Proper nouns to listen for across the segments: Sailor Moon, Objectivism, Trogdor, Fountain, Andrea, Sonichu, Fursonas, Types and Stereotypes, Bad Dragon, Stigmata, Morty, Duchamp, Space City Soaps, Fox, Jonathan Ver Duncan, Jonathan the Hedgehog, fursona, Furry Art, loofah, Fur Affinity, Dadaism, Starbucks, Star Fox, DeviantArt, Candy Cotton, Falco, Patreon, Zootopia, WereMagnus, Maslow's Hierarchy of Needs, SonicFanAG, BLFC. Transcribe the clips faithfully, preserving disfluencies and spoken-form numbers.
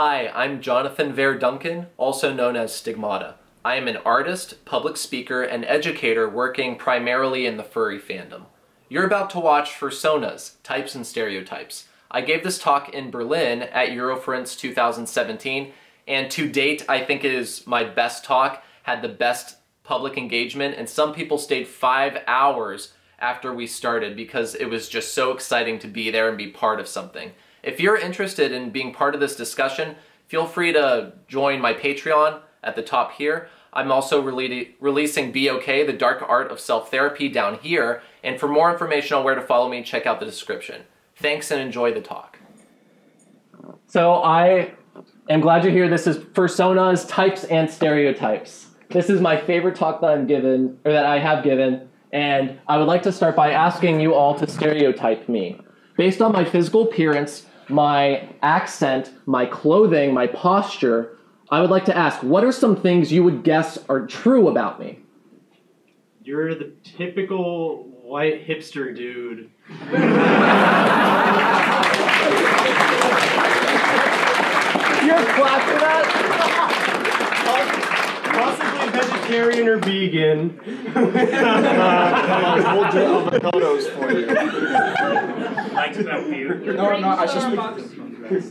Hi, I'm Jonathan Ver Duncan, also known as Stigmata. I am an artist, public speaker, and educator working primarily in the furry fandom. You're about to watch Fursonas, Types and Stereotypes. I gave this talk in Berlin at Eurofurence two thousand seventeen, and to date I think it is my best talk, had the best public engagement, and some people stayed five hours after we started because it was just so exciting to be there and be part of something. If you're interested in being part of this discussion, feel free to join my Patreon at the top here. I'm also rele releasing BEOKAY, The Dark Art of Self-Therapy, down here, and for more information on where to follow me, check out the description. Thanks and enjoy the talk. So I am glad you're here. This is Fursonas, Types and Stereotypes. This is my favorite talk that I'm given, or that I have given, and I would like to start by asking you all to stereotype me. Based on my physical appearance, my accent, my clothing, my posture, I would like to ask, what are some things you would guess are true about me? You're the typical white hipster dude. You're clap for that? Possibly vegetarian or vegan. uh, we'll do avocados for you. Like that beer. No, no, I suspect.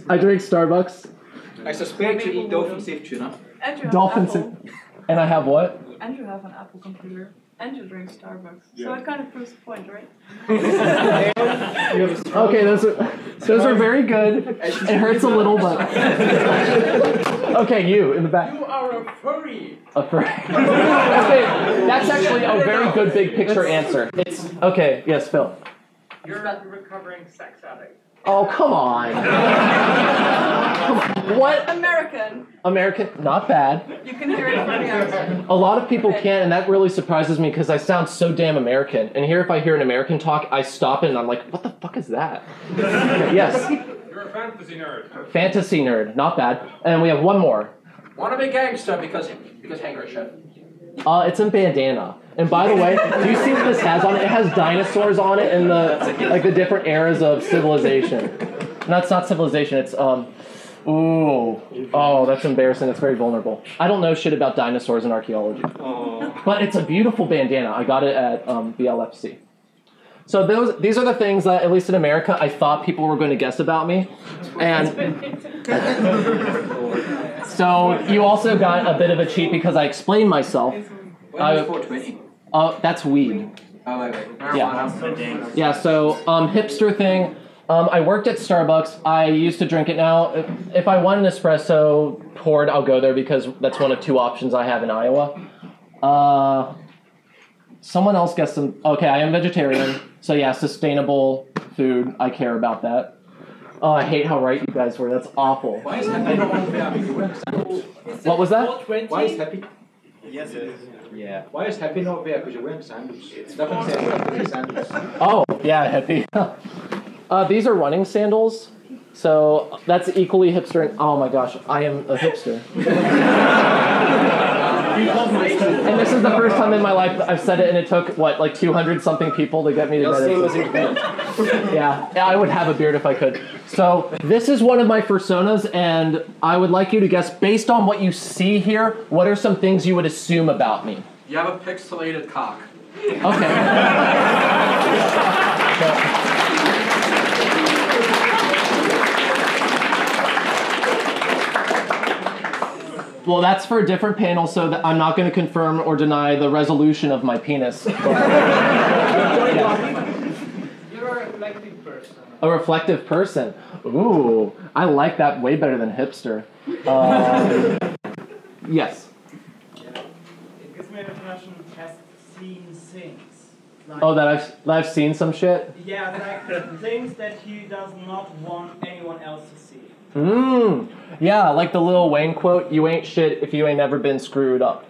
I drink Starbucks. I suspect you eat dolphin safe tuna. And you have dolphin an apple. And I have what? And you have an Apple computer. And you drink Starbucks. Yeah. So it kind of proves the point, right? Okay, those are, those are very good. It hurts a little, but... Okay, you, in the back. You are a furry! A furry. Okay, that's actually a very good big picture answer. It's... Okay, yes, Phil. You're a recovering sex addict. Oh, come on. Come on. What? American. American, not bad. You can hear it from the accent. A lot of people can't, and that really surprises me because I sound so damn American. And here, if I hear an American talk, I stop it and I'm like, what the fuck is that? Yes. You're a fantasy nerd. Fantasy nerd, not bad. And we have one more. Wanna be gangster because, because hanger shit. Uh, it's in bandana. And by the way, do you see what this has on it? It has dinosaurs on it and the like the different eras of civilization. No, it's not civilization. It's um, ooh, oh, that's embarrassing. That's very vulnerable. I don't know shit about dinosaurs and archaeology, but it's a beautiful bandana. I got it at um, B L F C. So those these are the things that, at least in America, I thought people were going to guess about me, and. So you also got a bit of a cheat because I explained myself. Uh, four twenty? Uh, that's weed. Oh, wait, wait. Yeah. Yeah, so um, hipster thing. Um, I worked at Starbucks. I used to drink it now. If, if I want an espresso poured, I'll go there because that's one of two options I have in Iowa. Uh, someone else guessed some... Okay, I am vegetarian. So yeah, sustainable food. I care about that. Oh, I hate how right you guys were. That's awful. Why is happy? What was that? four twenty? Why is happy? Yes, it is. Yeah. Why is happy not there? Because you're wearing sandals. It's definitely wearing sandals. Oh, yeah, happy. uh, these are running sandals, so that's equally hipster. And, oh my gosh, I am a hipster. And this is the first time in my life that I've said it, and it took, what, like two hundred something people to get me to admit it. Yeah, I would have a beard if I could. So this is one of my fursonas, and I would like you to guess, based on what you see here, what are some things you would assume about me? You have a pixelated cock. Okay. So, well, that's for a different panel, so that I'm not going to confirm or deny the resolution of my penis. Yeah. You're a reflective person. A reflective person. Ooh, I like that way better than hipster. Um, yes? Yeah. It's my impression has seen things. Like, oh, that I've, that I've seen some shit? Yeah, like things that he does not want anyone else to see. Mmm. Yeah, like the Lil Wayne quote, you ain't shit if you ain't never been screwed up.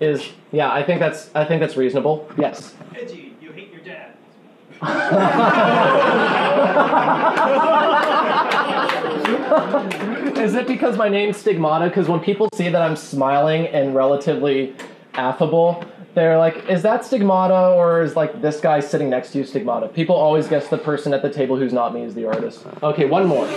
Is yeah, I think that's I think that's reasonable. Yes. Edgy, you hate your dad. Is it because my name's Stigmata? Because when people see that I'm smiling and relatively affable, they're like, is that Stigmata or is like this guy sitting next to you Stigmata? People always guess the person at the table who's not me is the artist. Okay, one more.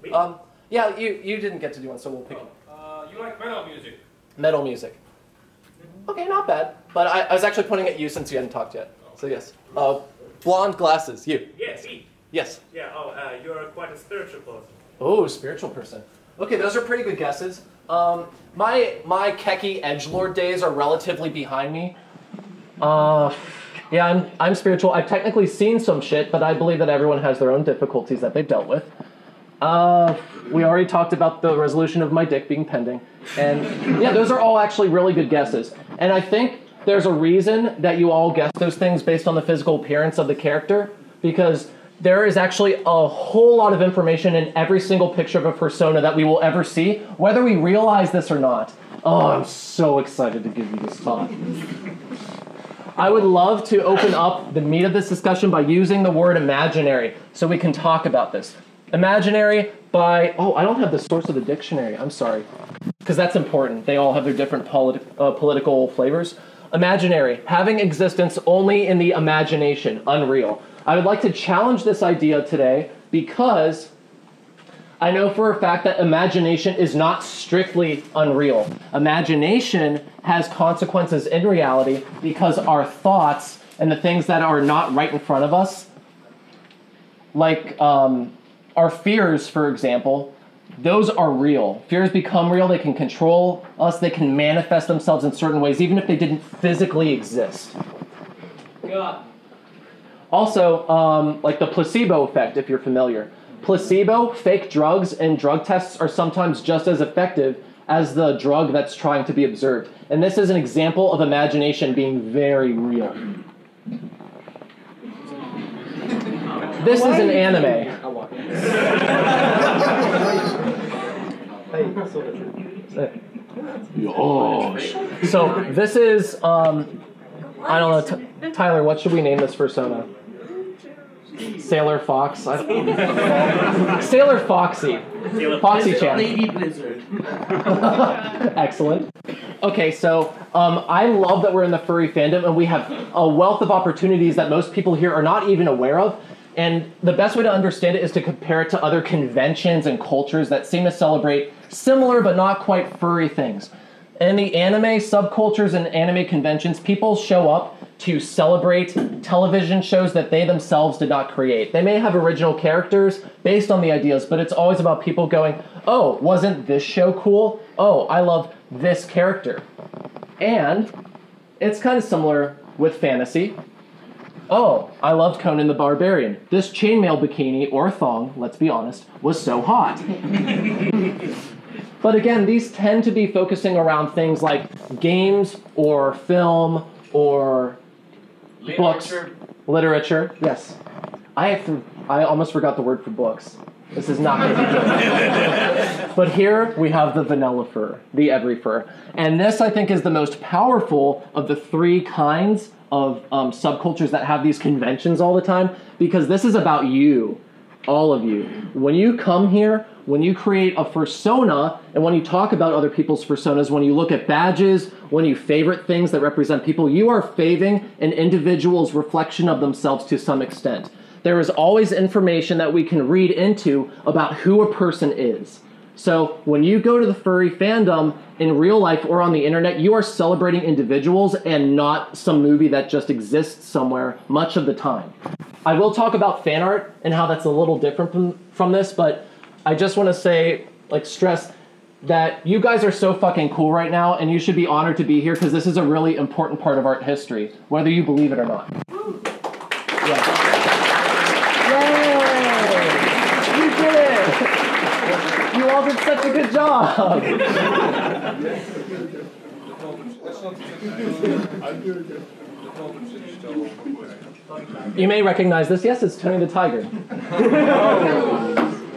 We you. Um, yeah, you, you didn't get to do one, so we'll pick oh, it. Uh, you like metal music. Metal music. Okay, not bad. But I, I was actually pointing at you since you hadn't talked yet. Oh. So yes. Uh, blonde glasses, you. Yes, me. Yes. Yeah, oh, uh, you're quite a spiritual person. Oh, spiritual person. Okay, those are pretty good guesses. Um, my my Keki edgelord days are relatively behind me. Uh, yeah, I'm, I'm spiritual. I've technically seen some shit, but I believe that everyone has their own difficulties that they've dealt with. Uh, we already talked about the resolution of my dick being pending. And yeah, those are all actually really good guesses. And I think there's a reason that you all guessed those things based on the physical appearance of the character, because there is actually a whole lot of information in every single picture of a persona that we will ever see, whether we realize this or not. Oh, I'm so excited to give you this talk. I would love to open up the meat of this discussion by using the word imaginary so we can talk about this. Imaginary by, oh, I don't have the source of the dictionary, I'm sorry, because that's important. They all have their different politi uh, political flavors. Imaginary, having existence only in the imagination, unreal. I would like to challenge this idea today because I know for a fact that imagination is not strictly unreal. Imagination has consequences in reality because our thoughts and the things that are not right in front of us, like um, our fears, for example, those are real. Fears become real. They can control us. They can manifest themselves in certain ways, even if they didn't physically exist. God. Also, um, like the placebo effect, if you're familiar. Placebo, fake drugs, and drug tests are sometimes just as effective as the drug that's trying to be observed. And this is an example of imagination being very real. This is an anime. So this is, um, I don't know, Tyler, what should we name this persona? Sailor Fox. I don't know. Sailor Foxy. Foxy Chan. Lady Blizzard. Excellent. Okay, so um, I love that we're in the furry fandom and we have a wealth of opportunities that most people here are not even aware of. And the best way to understand it is to compare it to other conventions and cultures that seem to celebrate similar but not quite furry things. In the anime subcultures and anime conventions, people show up to celebrate television shows that they themselves did not create. They may have original characters based on the ideas, but it's always about people going, oh, wasn't this show cool? Oh, I love this character. And it's kind of similar with fantasy. Oh, I loved Conan the Barbarian. This chainmail bikini, or thong, let's be honest, was so hot. But again, these tend to be focusing around things like games or film or literature. Books, literature. Yes, I have to, I almost forgot the word for books. This is not going to be good. But here we have the vanilla fur, the every fur, and this I think is the most powerful of the three kinds of um, subcultures that have these conventions all the time, because this is about you, all of you. When you come here, when you create a fursona, and when you talk about other people's fursonas, when you look at badges, when you favorite things that represent people, you are favoring an individual's reflection of themselves to some extent. There is always information that we can read into about who a person is. So when you go to the furry fandom in real life or on the internet, you are celebrating individuals and not some movie that just exists somewhere much of the time. I will talk about fan art and how that's a little different from, from this, but I just want to say, like, stress that you guys are so fucking cool right now, and you should be honored to be here because this is a really important part of art history, whether you believe it or not. Yeah. Yay! You did it! You all did such a good job! You may recognize this. Yes, it's Tony the Tiger.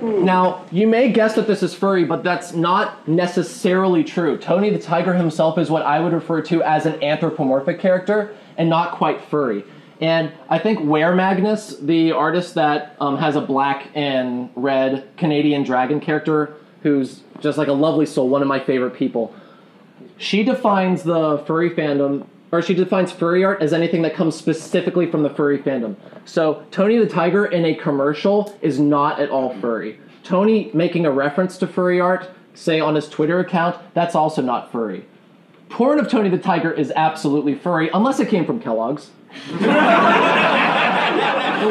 Now, you may guess that this is furry, but that's not necessarily true. Tony the Tiger himself is what I would refer to as an anthropomorphic character and not quite furry. And I think WereMagnus, the artist that um, has a black and red Canadian dragon character, who's just like a lovely soul, one of my favorite people, she defines the furry fandom, or she defines furry art as anything that comes specifically from the furry fandom. So Tony the Tiger in a commercial is not at all furry. Tony making a reference to furry art, say on his Twitter account, that's also not furry. Porn of Tony the Tiger is absolutely furry, unless it came from Kellogg's. In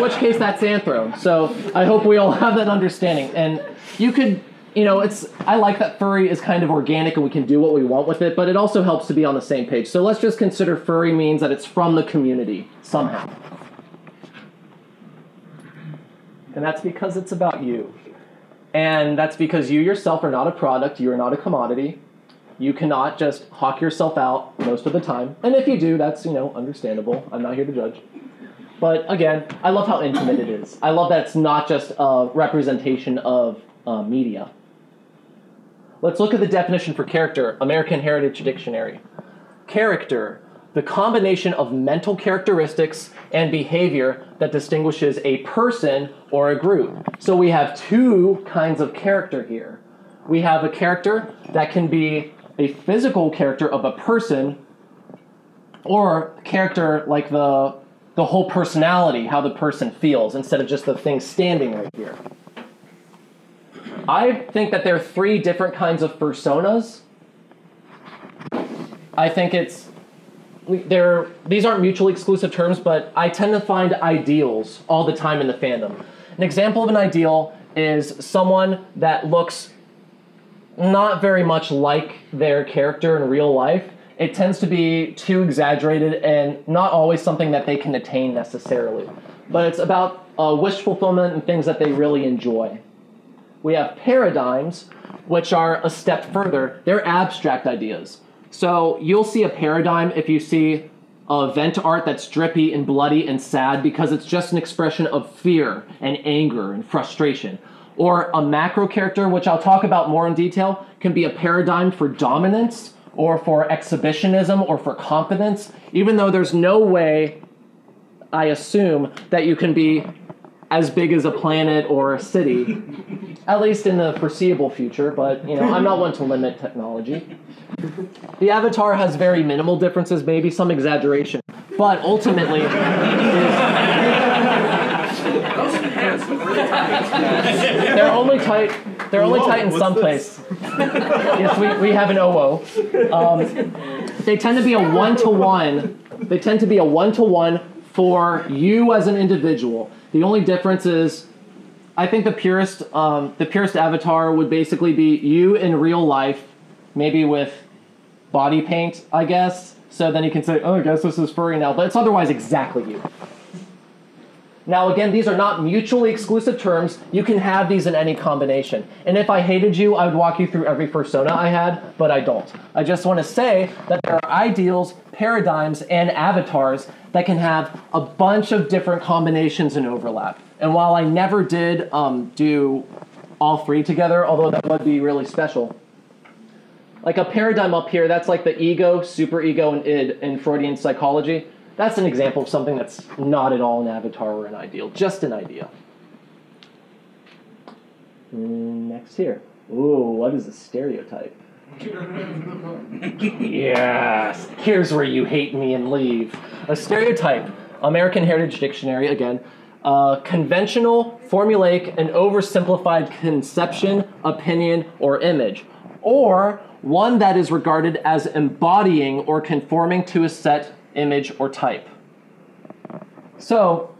which case, that's anthro. So I hope we all have that understanding. And you could, you know, it's, I like that furry is kind of organic and we can do what we want with it, but it also helps to be on the same page. So let's just consider furry means that it's from the community somehow. And that's because it's about you. And that's because you yourself are not a product, you are not a commodity. You cannot just hawk yourself out most of the time. And if you do, that's, you know, understandable. I'm not here to judge. But again, I love how intimate it is. I love that it's not just a representation of uh, media. Let's look at the definition for character, American Heritage Dictionary. Character, the combination of mental characteristics and behavior that distinguishes a person or a group. So we have two kinds of character here. We have a character that can be a physical character of a person, or a character like the, the whole personality, how the person feels, instead of just the thing standing right here. I think that there are three different kinds of fursonas. I think it's, they're, these aren't mutually exclusive terms, but I tend to find ideals all the time in the fandom. An example of an ideal is someone that looks not very much like their character in real life. It tends to be too exaggerated and not always something that they can attain necessarily. But it's about uh, wish fulfillment and things that they really enjoy. We have paradigms, which are a step further. They're abstract ideas. So you'll see a paradigm if you see uh, event art that's drippy and bloody and sad because it's just an expression of fear and anger and frustration. Or a macro character, which I'll talk about more in detail, can be a paradigm for dominance or for exhibitionism or for confidence, even though there's no way, I assume, that you can be as big as a planet or a city, at least in the foreseeable future, but you know, I'm not one to limit technology. The avatar has very minimal differences, maybe some exaggeration, but ultimately they're only tight. They're only Whoa, tight in some this? place. Yes, we, we have an O O. Um, they tend to be a one-to-one. They tend to be a one-to-one for you as an individual. The only difference is, I think the purest um, the purest avatar would basically be you in real life, maybe with body paint, I guess. So then you can say, oh, I guess this is furry now, but it's otherwise exactly you. Now, again, these are not mutually exclusive terms. You can have these in any combination. And if I hated you, I would walk you through every fursona I had, but I don't. I just want to say that there are ideals, paradigms, and avatars that can have a bunch of different combinations and overlap. And while I never did um, do all three together, although that would be really special, like a paradigm up here, that's like the ego, superego, and id in Freudian psychology. That's an example of something that's not at all an avatar or an ideal, just an idea. Next here. Ooh, what is a stereotype? Yes, here's where you hate me and leave. A stereotype, American Heritage Dictionary, again, uh, conventional, formulaic, and oversimplified conception, opinion, or image, or one that is regarded as embodying or conforming to a set image, or type. So,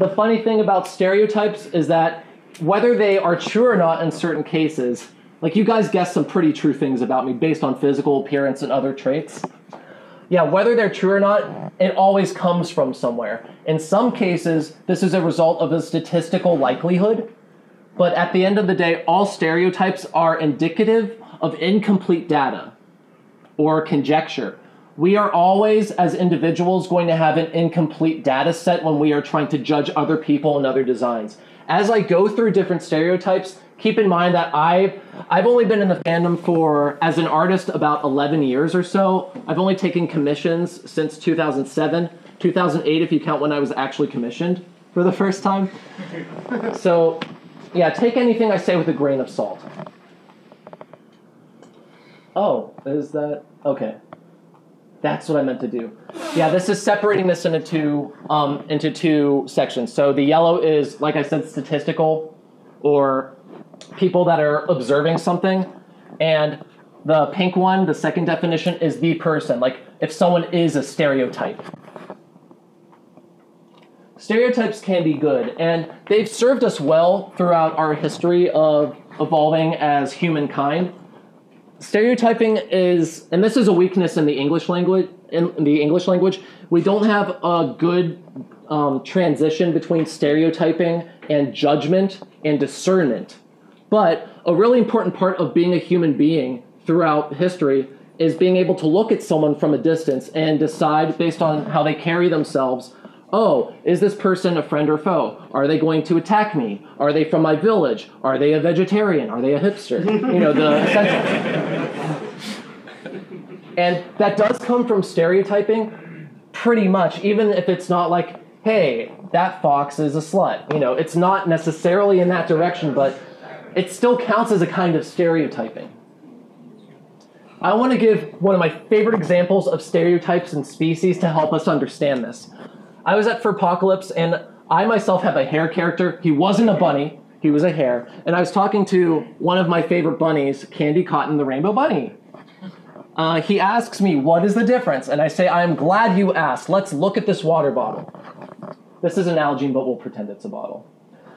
the funny thing about stereotypes is that whether they are true or not in certain cases, like you guys guessed some pretty true things about me based on physical appearance and other traits. Yeah, whether they're true or not, it always comes from somewhere. In some cases, this is a result of a statistical likelihood, but at the end of the day, all stereotypes are indicative of incomplete data or conjecture. We are always, as individuals, going to have an incomplete data set when we are trying to judge other people and other designs. As I go through different stereotypes, keep in mind that I've, I've only been in the fandom for, as an artist, about eleven years or so. I've only taken commissions since two thousand seven, two thousand eight if you count when I was actually commissioned for the first time. So, yeah, take anything I say with a grain of salt. Oh, is that... okay. That's what I meant to do. Yeah, this is separating this into two, um, into two sections. So the yellow is, like I said, statistical or people that are observing something. And the pink one, the second definition, is the person. Like, if someone is a stereotype. Stereotypes can be good, and they've served us well throughout our history of evolving as humankind. Stereotyping is, and this is a weakness in the English language, in the English language, we don't have a good um, transition between stereotyping and judgment and discernment. But a really important part of being a human being throughout history is being able to look at someone from a distance and decide based on how they carry themselves, oh, is this person a friend or foe? Are they going to attack me? Are they from my village? Are they a vegetarian? Are they a hipster? You know, the and that does come from stereotyping pretty much, even if it's not like, hey, that fox is a slut. You know, it's not necessarily in that direction, but it still counts as a kind of stereotyping. I want to give one of my favorite examples of stereotypes and species to help us understand this. I was at Furpocalypse, and I myself have a hare character. He wasn't a bunny. He was a hare. And I was talking to one of my favorite bunnies, Candy Cotton, the rainbow bunny. Uh, he asks me, what is the difference? And I say, I'm glad you asked. Let's look at this water bottle. This is an algae, but we'll pretend it's a bottle.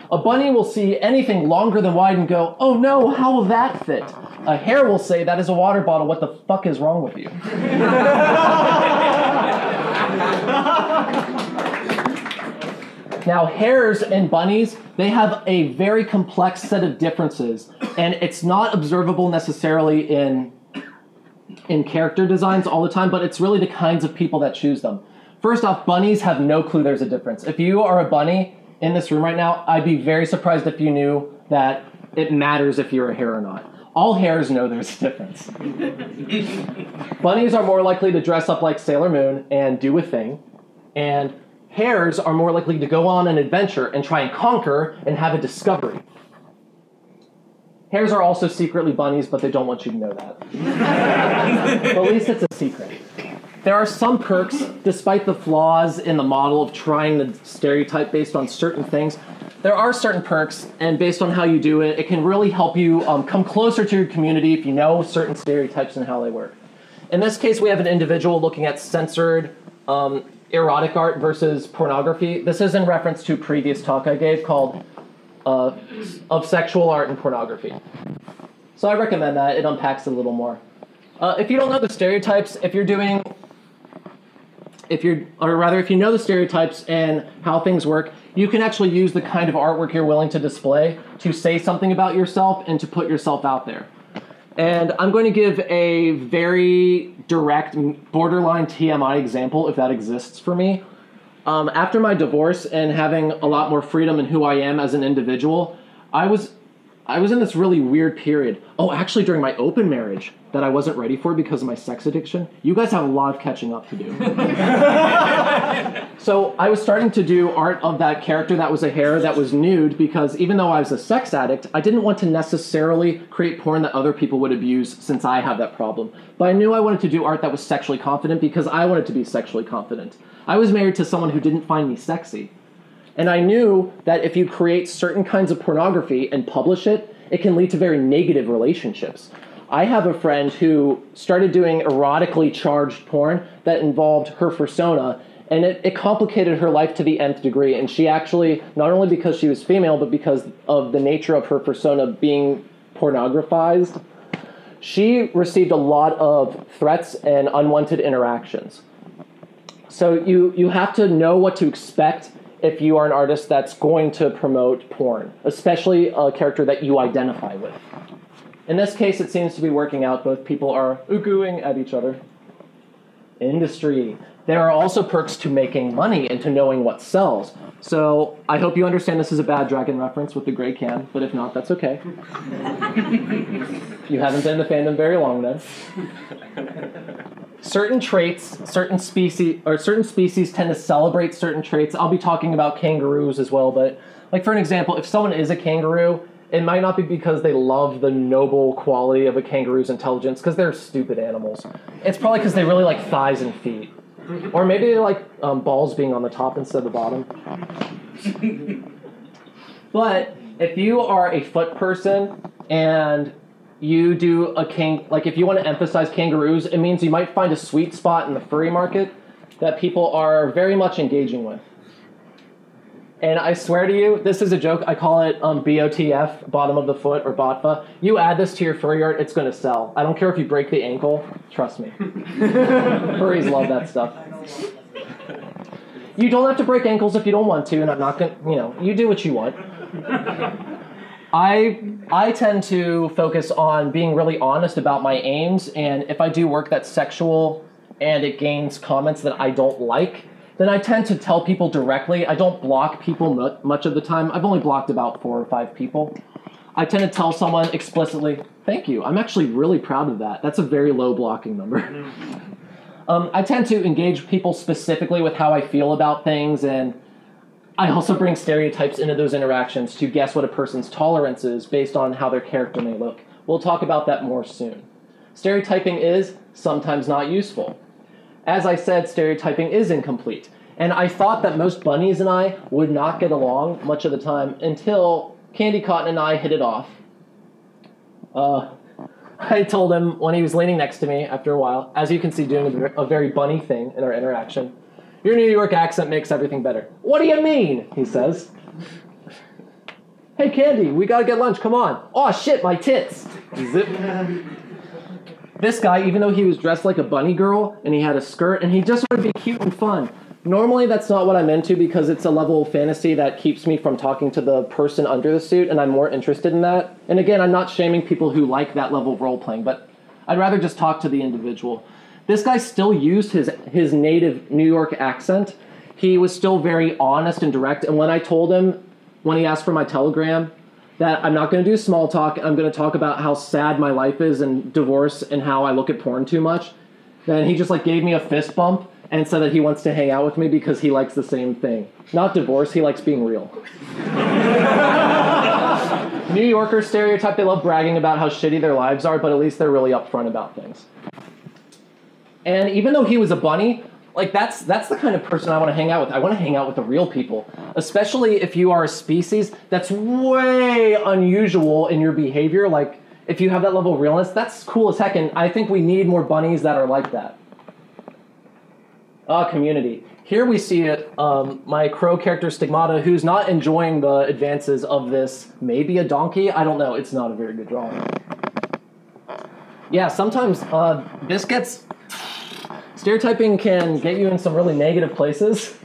A bunny will see anything longer than wide and go, oh no, how will that fit? A hare will say, that is a water bottle. What the fuck is wrong with you? Now, hares and bunnies, they have a very complex set of differences, and it's not observable necessarily in, in character designs all the time, but it's really the kinds of people that choose them. First off, bunnies have no clue there's a difference. If you are a bunny in this room right now, I'd be very surprised if you knew that it matters if you're a hare or not. All hares know there's a difference. Bunnies are more likely to dress up like Sailor Moon and do a thing, and hares are more likely to go on an adventure and try and conquer and have a discovery. Hares are also secretly bunnies, but they don't want you to know that. But at least it's a secret. There are some perks, despite the flaws in the model of trying to stereotype based on certain things. There are certain perks, and based on how you do it, it can really help you um, come closer to your community if you know certain stereotypes and how they work. In this case, we have an individual looking at censored um, erotic art versus pornography. This is in reference to a previous talk I gave called uh, Of Sexual Art and Pornography. So I recommend that. It unpacks it a little more. Uh, if you don't know the stereotypes, if you're doing, if you're, or rather if you know the stereotypes and how things work, you can actually use the kind of artwork you're willing to display to say something about yourself and to put yourself out there. And I'm going to give a very direct, borderline T M I example, if that exists for me. Um, after my divorce and having a lot more freedom in who I am as an individual, I was, I was in this really weird period. Oh, actually during my open marriage that I wasn't ready for because of my sex addiction. You guys have a lot of catching up to do. So I was starting to do art of that character that was a hare that was nude because even though I was a sex addict, I didn't want to necessarily create porn that other people would abuse since I have that problem. But I knew I wanted to do art that was sexually confident because I wanted to be sexually confident. I was married to someone who didn't find me sexy. And I knew that if you create certain kinds of pornography and publish it, it can lead to very negative relationships. I have a friend who started doing erotically charged porn that involved her fursona, and it, it complicated her life to the nth degree. And she actually, not only because she was female, but because of the nature of her fursona being pornographized, she received a lot of threats and unwanted interactions. So you, you have to know what to expect if you are an artist that's going to promote porn, especially a character that you identify with. In this case, it seems to be working out. Both people are ooh-gooing at each other. Industry. There are also perks to making money and to knowing what sells. So I hope you understand this is a Bad Dragon reference with the gray can, but if not, that's okay. You haven't been in the fandom very long then. Certain traits, certain species, or certain species tend to celebrate certain traits. I'll be talking about kangaroos as well, but like for an example, if someone is a kangaroo, it might not be because they love the noble quality of a kangaroo's intelligence, because they're stupid animals. It's probably because they really like thighs and feet. Or maybe they like um, balls being on the top instead of the bottom. But if you are a foot person and you do a king, like if you want to emphasize kangaroos, it means you might find a sweet spot in the furry market that people are very much engaging with. And I swear to you, this is a joke. I call it um, B O T F, bottom of the foot, or B O T F A. You add this to your furry art, it's going to sell. I don't care if you break the ankle. Trust me. Furries love that stuff. You don't have to break ankles if you don't want to, and I'm not going to, you know, you do what you want. I, I tend to focus on being really honest about my aims, and if I do work that's sexual and it gains comments that I don't like, then I tend to tell people directly. I don't block people much of the time. I've only blocked about four or five people. I tend to tell someone explicitly, thank you. I'm actually really proud of that. That's a very low blocking number. um, I tend to engage people specifically with how I feel about things, and I also bring stereotypes into those interactions to guess what a person's tolerance is based on how their character may look. We'll talk about that more soon. Stereotyping is sometimes not useful. As I said, stereotyping is incomplete. And I thought that most bunnies and I would not get along much of the time until Candy Cotton and I hit it off. Uh, I told him when he was leaning next to me after a while, as you can see doing a very bunny thing in our interaction, your New York accent makes everything better. What do you mean? He says. Hey, Candy, we gotta get lunch, come on. Aw, shit, my tits. Zip. This guy, even though he was dressed like a bunny girl and he had a skirt and he just wanted to be cute and fun. Normally that's not what I'm into because it's a level of fantasy that keeps me from talking to the person under the suit, and I'm more interested in that. And again, I'm not shaming people who like that level of role playing, but I'd rather just talk to the individual. This guy still used his, his native New York accent. He was still very honest and direct. And when I told him, when he asked for my telegram, that I'm not going to do small talk, I'm going to talk about how sad my life is and divorce and how I look at porn too much, then he just like gave me a fist bump and said that he wants to hang out with me because he likes the same thing. Not divorce, he likes being real. New Yorkers stereotype, they love bragging about how shitty their lives are, but at least they're really upfront about things. And even though he was a bunny, like that's that's the kind of person I want to hang out with. I want to hang out with the real people, especially if you are a species that's way unusual in your behavior. Like if you have that level of realness, that's cool as heck, and I think we need more bunnies that are like that. Ah, community. Here we see it, um, my crow character Stigmata, who's not enjoying the advances of this, maybe a donkey, I don't know, it's not a very good drawing. Yeah, sometimes uh, this gets... Stereotyping can get you in some really negative places,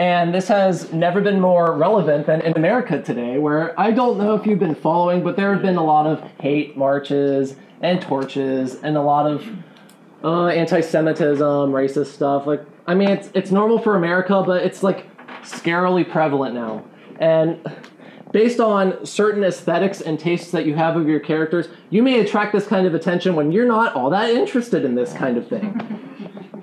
and this has never been more relevant than in America today, where I don't know if you've been following, but there have been a lot of hate marches and torches and a lot of uh, anti-Semitism, racist stuff. Like, I mean, it's, it's normal for America, but it's like scarily prevalent now. And based on certain aesthetics and tastes that you have of your characters, you may attract this kind of attention when you're not all that interested in this kind of thing.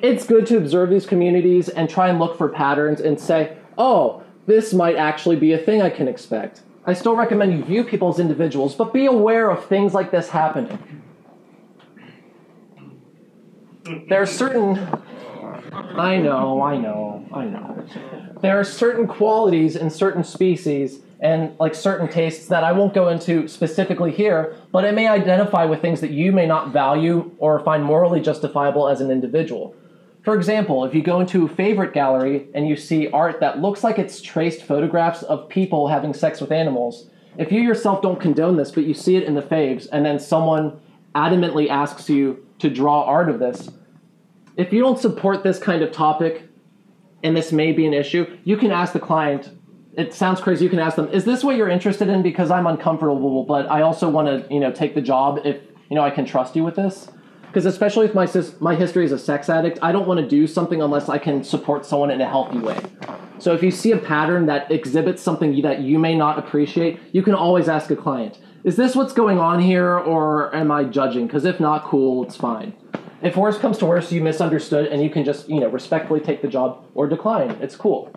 It's good to observe these communities and try and look for patterns and say, oh, this might actually be a thing I can expect. I still recommend you view people as individuals, but be aware of things like this happening. There are certain... I know, I know, I know. There are certain qualities in certain species and like certain tastes that I won't go into specifically here, but it may identify with things that you may not value or find morally justifiable as an individual. For example, if you go into a favorite gallery and you see art that looks like it's traced photographs of people having sex with animals, if you yourself don't condone this, but you see it in the faves, and then someone adamantly asks you to draw art of this, if you don't support this kind of topic, and this may be an issue, you can ask the client, it sounds crazy, you can ask them, is this what you're interested in? Because I'm uncomfortable, but I also want to, you know, take the job if, you know, I can trust you with this. Because especially if my, sis my history as a sex addict, I don't want to do something unless I can support someone in a healthy way. So if you see a pattern that exhibits something that you may not appreciate, you can always ask a client, is this what's going on here, or am I judging? Because if not, cool, it's fine. If worse comes to worse, you misunderstood, and you can just, you know, respectfully take the job or decline. It's cool.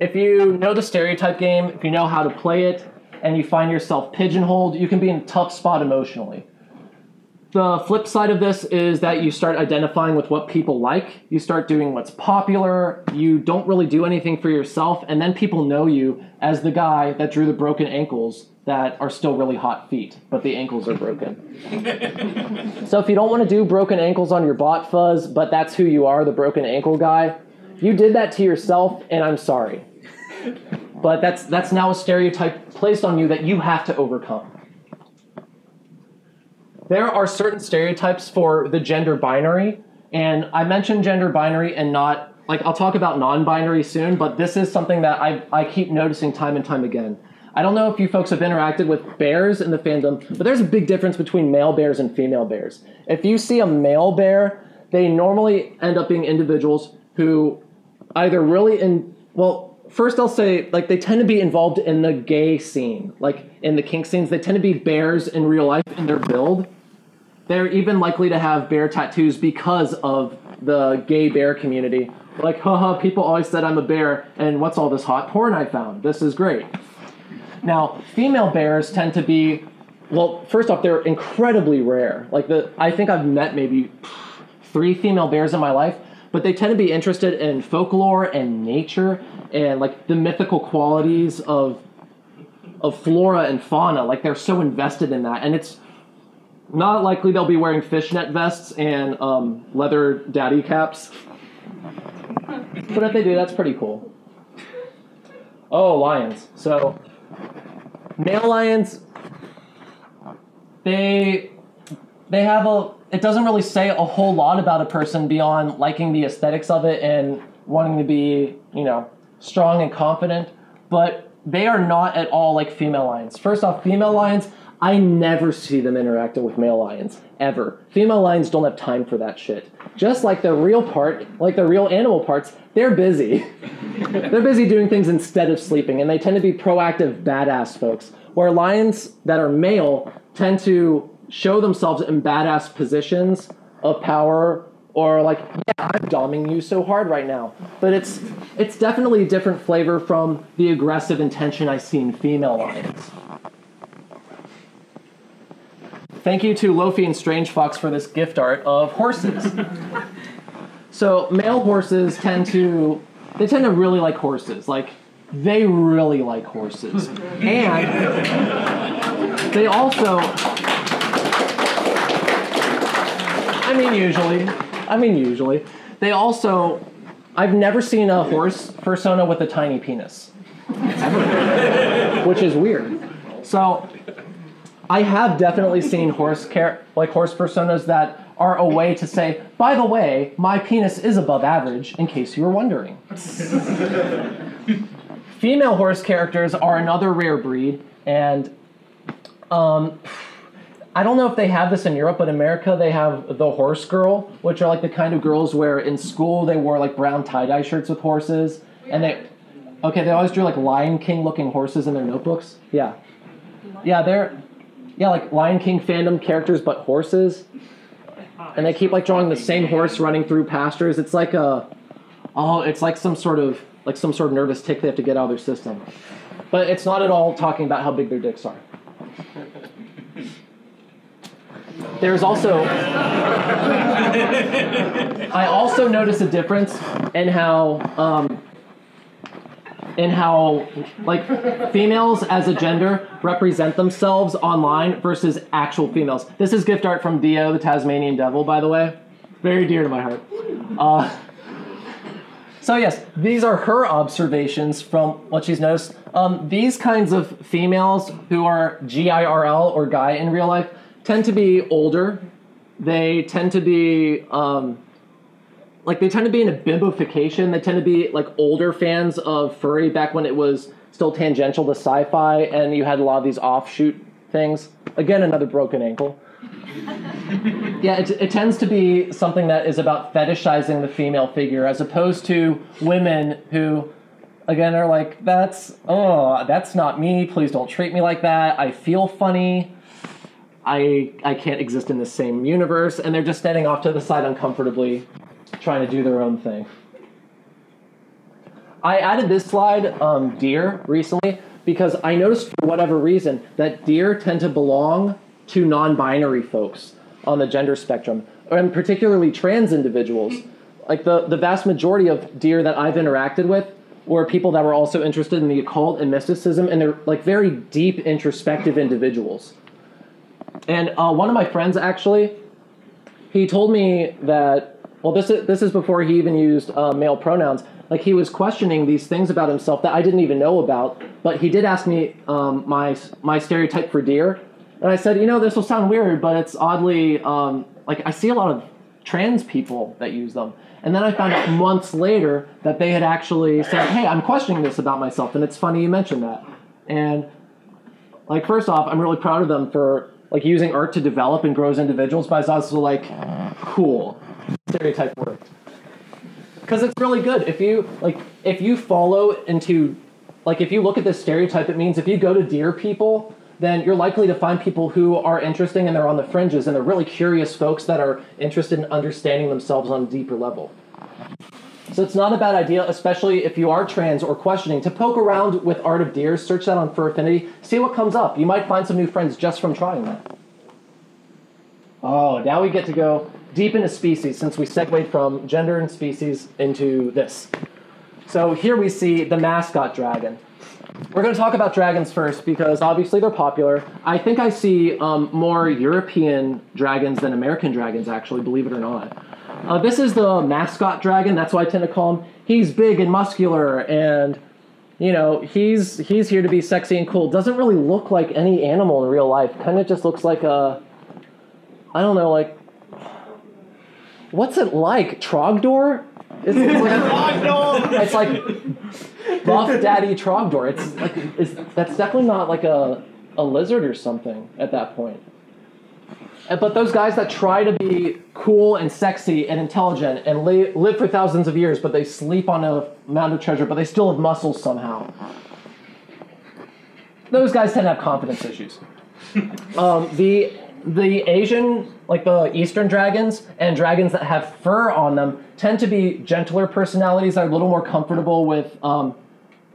If you know the stereotype game, if you know how to play it, and you find yourself pigeonholed, you can be in a tough spot emotionally. The flip side of this is that you start identifying with what people like. You start doing what's popular. You don't really do anything for yourself. And then people know you as the guy that drew the broken ankles that are still really hot feet, but the ankles are broken. So if you don't want to do broken ankles on your bot fuzz, but that's who you are, the broken ankle guy, you did that to yourself, and I'm sorry. But that's, that's now a stereotype placed on you that you have to overcome. There are certain stereotypes for the gender binary, and I mentioned gender binary and not, like, I'll talk about non-binary soon, but this is something that I, I keep noticing time and time again. I don't know if you folks have interacted with bears in the fandom, but there's a big difference between male bears and female bears. If you see a male bear, they normally end up being individuals who either really, in, well, first I'll say, like, they tend to be involved in the gay scene, like, in the kink scenes. They tend to be bears in real life in their build. They're even likely to have bear tattoos because of the gay bear community. Like, haha, people always said I'm a bear, and what's all this hot porn I found? This is great. Now, female bears tend to be, well, first off, they're incredibly rare. Like, the, I think I've met maybe three female bears in my life, but they tend to be interested in folklore and nature and, like, the mythical qualities of, of flora and fauna. Like, they're so invested in that, and it's not likely they'll be wearing fishnet vests and um, leather daddy caps. But if they do, that's pretty cool. Oh, lions. So, male lions, they, they have a, it doesn't really say a whole lot about a person beyond liking the aesthetics of it and wanting to be, you know, strong and confident. But they are not at all like female lions. First off, female lions, I never see them interacting with male lions, ever. Female lions don't have time for that shit. Just like the real part, like the real animal parts, they're busy. They're busy doing things instead of sleeping, and they tend to be proactive, badass folks, where lions that are male tend to show themselves in badass positions of power, or like, yeah, I'm doming you so hard right now. But it's, it's definitely a different flavor from the aggressive intention I see in female lions. Thank you to Lofi and Strange Fox for this gift art of horses. So male horses tend to, they tend to really like horses. Like, they really like horses. And they also, I mean usually, I mean usually, they also, I've never seen a horse persona with a tiny penis. Ever. Which is weird. So, I have definitely seen horse care, like horse personas that are a way to say, by the way, my penis is above average, in case you were wondering. Female horse characters are another rare breed, and um, I don't know if they have this in Europe, but in America they have the horse girl, which are like the kind of girls where in school they wore like brown tie-dye shirts with horses, and they, okay, they always drew like Lion King looking horses in their notebooks. Yeah, yeah, they're. Yeah, like Lion King fandom characters, but horses. And they keep like drawing the same horse running through pastures. It's like a, oh, it's like some sort of like some sort of nervous tick they have to get out of their system. But it's not at all talking about how big their dicks are. There's also, I also notice a difference in how, um, in how, like, females as a gender represent themselves online versus actual females. This is gift art from Dio, the Tasmanian Devil, by the way. Very dear to my heart. Uh, so, yes, these are her observations from what she's noticed. Um, these kinds of females who are G I R L, or guy in real life, tend to be older. They tend to be... Um, Like, they tend to be in a bimbofication. They tend to be, like, older fans of furry back when it was still tangential to sci-fi, and you had a lot of these offshoot things. Again, another broken ankle. Yeah, it, it tends to be something that is about fetishizing the female figure, as opposed to women who, again, are like, that's, oh, that's not me. Please don't treat me like that. I feel funny. I, I can't exist in the same universe. And they're just standing off to the side uncomfortably, trying to do their own thing. I added this slide, um, deer, recently, because I noticed for whatever reason that deer tend to belong to non-binary folks. on the gender spectrum, and particularly trans individuals. Like the, the vast majority of deer that I've interacted with were people that were also interested in the occult and mysticism, and they're like very deep, introspective individuals. And uh, one of my friends, actually, he told me that, well, this is, this is before he even used uh, male pronouns. Like, he was questioning these things about himself that I didn't even know about, but he did ask me um, my, my stereotype for deer. And I said, you know, this will sound weird, but it's oddly, um, like, I see a lot of trans people that use them. And then I found out months later that they had actually said, hey, I'm questioning this about myself, and it's funny you mentioned that. And, like, first off, I'm really proud of them for, like, using art to develop and grow as individuals, but I was also like, cool, stereotype worked. Because it's really good. If you, like, if you follow into, like, if you look at this stereotype, it means if you go to deer people, then you're likely to find people who are interesting and they're on the fringes, and they're really curious folks that are interested in understanding themselves on a deeper level. So it's not a bad idea, especially if you are trans or questioning, to poke around with Art of Deer, search that on Fur Affinity, see what comes up. You might find some new friends just from trying that. Oh, now we get to go deep into species, since we segued from gender and species into this. So here we see the mascot dragon. We're going to talk about dragons first because obviously they're popular. I think I see um, more European dragons than American dragons, actually, believe it or not. Uh, this is the mascot dragon. That's why I tend to call him. He's big and muscular, and, you know, he's, he's here to be sexy and cool. Doesn't really look like any animal in real life. Kind of just looks like a, I don't know, like, what's it like? Trogdor? It's, it's like Trogdor! It's like... Buff Daddy Trogdor. It's like, it's, that's definitely not like a, a lizard or something at that point. But those guys that try to be cool and sexy and intelligent and lay, live for thousands of years, but they sleep on a mound of treasure, but they still have muscles somehow. Those guys tend to have confidence issues. Um, the the Asian, like the Eastern dragons and dragons that have fur on them, tend to be gentler personalities that are a little more comfortable with um,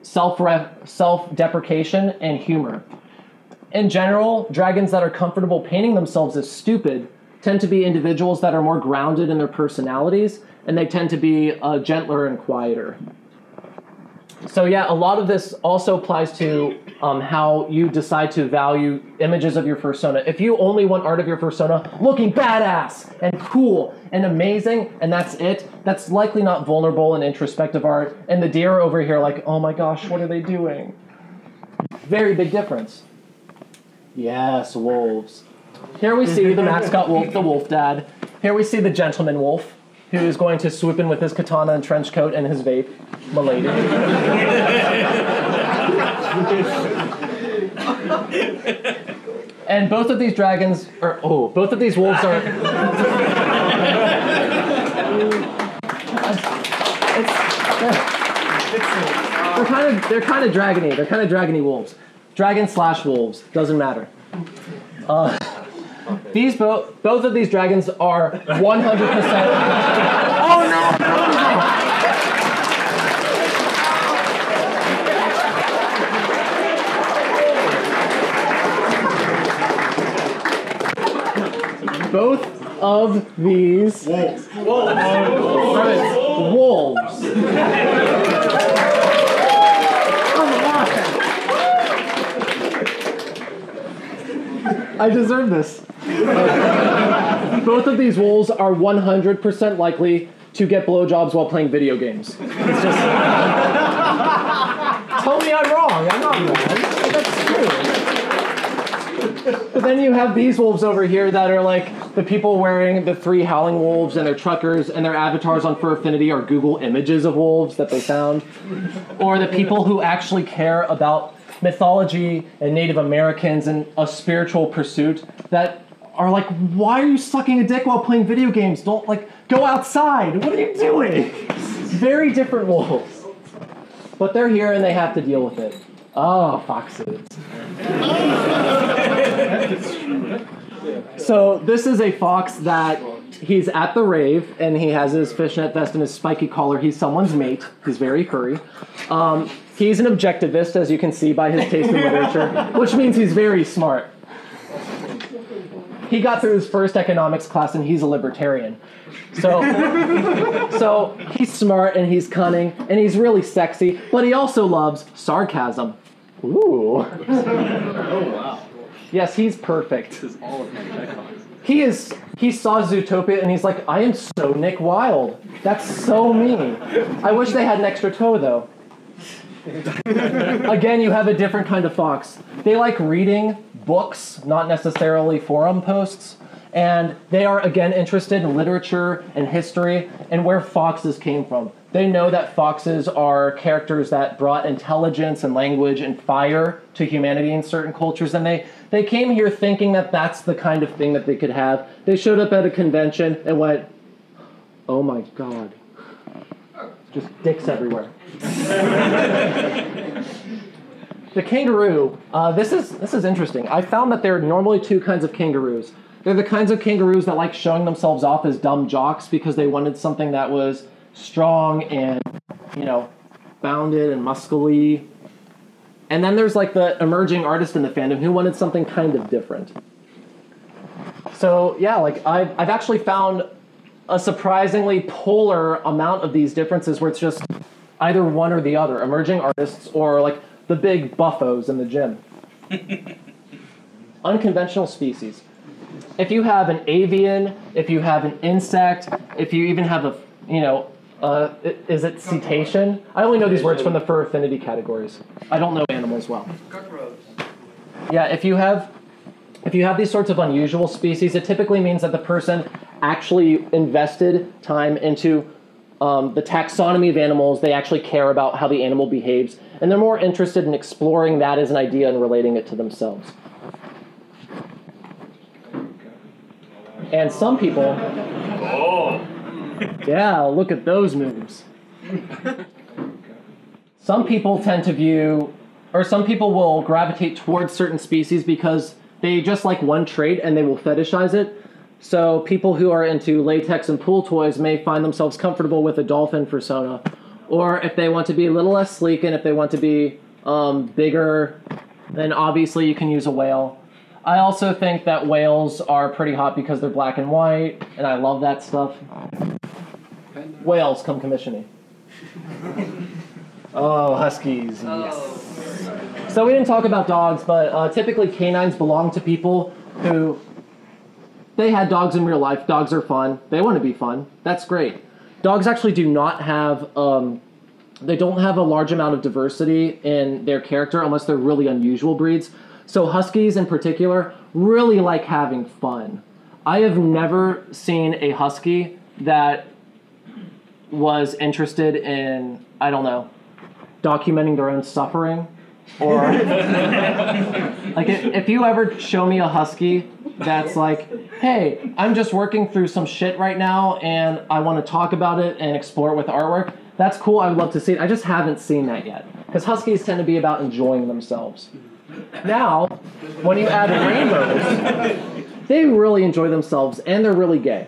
self-ref- self-deprecation and humor. In general, dragons that are comfortable painting themselves as stupid tend to be individuals that are more grounded in their personalities, and they tend to be uh, gentler and quieter. So yeah, a lot of this also applies to um, how you decide to value images of your fursona. If you only want art of your fursona looking badass and cool and amazing, and that's it, that's likely not vulnerable and introspective art. And the deer over here like, oh my gosh, what are they doing? Very big difference. Yes, wolves. Here we see the mascot wolf, the wolf dad. Here we see the gentleman wolf, who is going to swoop in with his katana and trench coat and his vape, my lady. And both of these dragons are, oh, both of these wolves are. It's, they're kind of, they're kind of dragony. They're kind of dragony wolves. Dragon slash wolves, doesn't matter. Uh, These bo both of these dragons are one hundred percent. Oh no, no, no. Both of these wolves. Wolves. Wolves. Wolves. Oh, I deserve this. Uh, both of these wolves are one hundred percent likely to get blowjobs while playing video games. It's just, tell me I'm wrong. I'm not wrong. That's true. But then you have these wolves over here that are like the people wearing the three howling wolves, and their truckers, and their avatars on Fur Affinity are Google images of wolves that they found. Or the people who actually care about mythology and Native Americans and a spiritual pursuit that are like, why are you sucking a dick while playing video games? Don't, like, go outside. What are you doing? Very different wolves. But they're here and they have to deal with it. Oh, foxes. So this is a fox that he's at the rave, and he has his fishnet vest and his spiky collar. He's someone's mate. He's very furry. Um, he's an objectivist, as you can see by his taste in literature, which means he's very smart. he got through his first economics class and he's a libertarian. So, so he's smart and he's cunning and he's really sexy, but he also loves sarcasm. Ooh. Oh, wow. Yes, he's perfect. This is all of my checkboxes. He is, he saw Zootopia and he's like, I am so Nick Wilde. That's so me. I wish they had an extra toe though. Again, you have a different kind of fox. They like reading books, not necessarily forum posts. And they are, again, interested in literature and history and where foxes came from. They know that foxes are characters that brought intelligence and language and fire to humanity in certain cultures. And they, they came here thinking that that's the kind of thing that they could have. They showed up at a convention and went, oh my God, just dicks everywhere. The kangaroo, uh, this is, this is interesting. I found that there are normally two kinds of kangaroos. They're the kinds of kangaroos that like showing themselves off as dumb jocks because they wanted something that was strong and, you know, bounded and muscly. And then there's like the emerging artist in the fandom who wanted something kind of different. So yeah, like I've, I've actually found a surprisingly polar amount of these differences where it's just either one or the other, emerging artists or like the big buffos in the gym. Unconventional species. If you have an avian, if you have an insect, if you even have a, you know, uh, is it cetacean? I only know these words from the fur affinity categories. I don't know animals well. Yeah, if you have, if you have these sorts of unusual species, it typically means that the person actually invested time into um, the taxonomy of animals. They actually care about how the animal behaves, and they're more interested in exploring that as an idea and relating it to themselves. And some people, oh. Yeah, look at those moves. Some people tend to view, or some people will gravitate towards certain species because they just like one trait and they will fetishize it. So people who are into latex and pool toys may find themselves comfortable with a dolphin fursona. Or if they want to be a little less sleek and if they want to be um, bigger, then obviously you can use a whale. I also think that whales are pretty hot because they're black and white, and I love that stuff. Whales, come commission me. Oh, huskies, yes. So we didn't talk about dogs, but uh, typically canines belong to people who, they had dogs in real life. Dogs are fun. They want to be fun. That's great. Dogs actually do not have, um, they don't have a large amount of diversity in their character unless they're really unusual breeds. So huskies in particular really like having fun. I have never seen a husky that was interested in, I don't know, documenting their own suffering. Or like if, if you ever show me a husky that's like, hey, I'm just working through some shit right now and I want to talk about it and explore it with artwork, that's cool. I would love to see it. I just haven't seen that yet because huskies tend to be about enjoying themselves. Now, when you add rainbows, they really enjoy themselves, and they're really gay.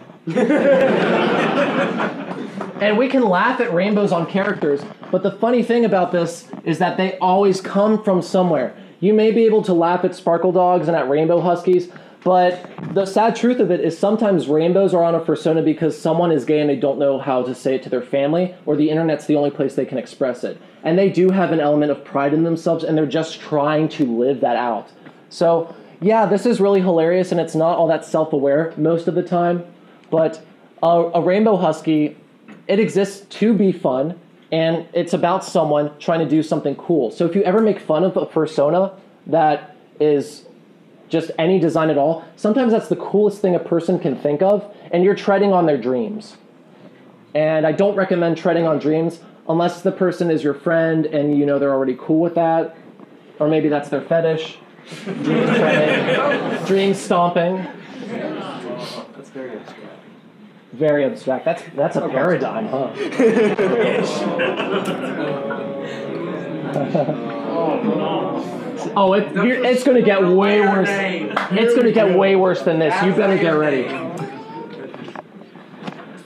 And we can laugh at rainbows on characters, but the funny thing about this is that they always come from somewhere. You may be able to laugh at sparkle dogs and at rainbow huskies, but the sad truth of it is sometimes rainbows are on a fursona because someone is gay and they don't know how to say it to their family, or the internet's the only place they can express it. And they do have an element of pride in themselves, and they're just trying to live that out. So, yeah, this is really hilarious, and it's not all that self-aware most of the time. But a, a rainbow husky, it exists to be fun, and it's about someone trying to do something cool. So if you ever make fun of a fursona that is just any design at all, sometimes that's the coolest thing a person can think of, and you're treading on their dreams. And I don't recommend treading on dreams unless the person is your friend and you know they're already cool with that, or maybe that's their fetish. Dream treading, dream stomping. That's very abstract. Very abstract. That's that's a paradigm, huh? Oh, it, it's going to get way worse. It's going to get way worse than this. You better get ready.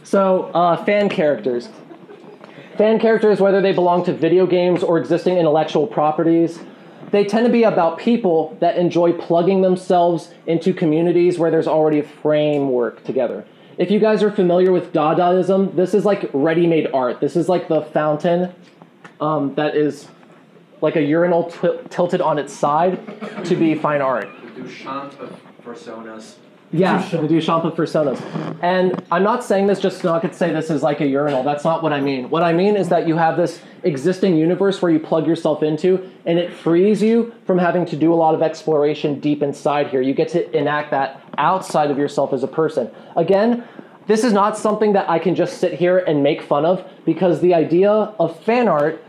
So, uh, fan characters. Fan characters, whether they belong to video games or existing intellectual properties, they tend to be about people that enjoy plugging themselves into communities where there's already a framework together. If you guys are familiar with Dadaism, this is like ready-made art. This is like the fountain um, that is like a urinal tilted on its side to be fine art. The Duchamp of Fursonas. Yeah, Duchamp. The Duchamp of Fursonas. And I'm not saying this just so I could say this is like a urinal. That's not what I mean. What I mean is that you have this existing universe where you plug yourself into, and it frees you from having to do a lot of exploration deep inside here. You get to enact that outside of yourself as a person. Again, this is not something that I can just sit here and make fun of, because the idea of fan art,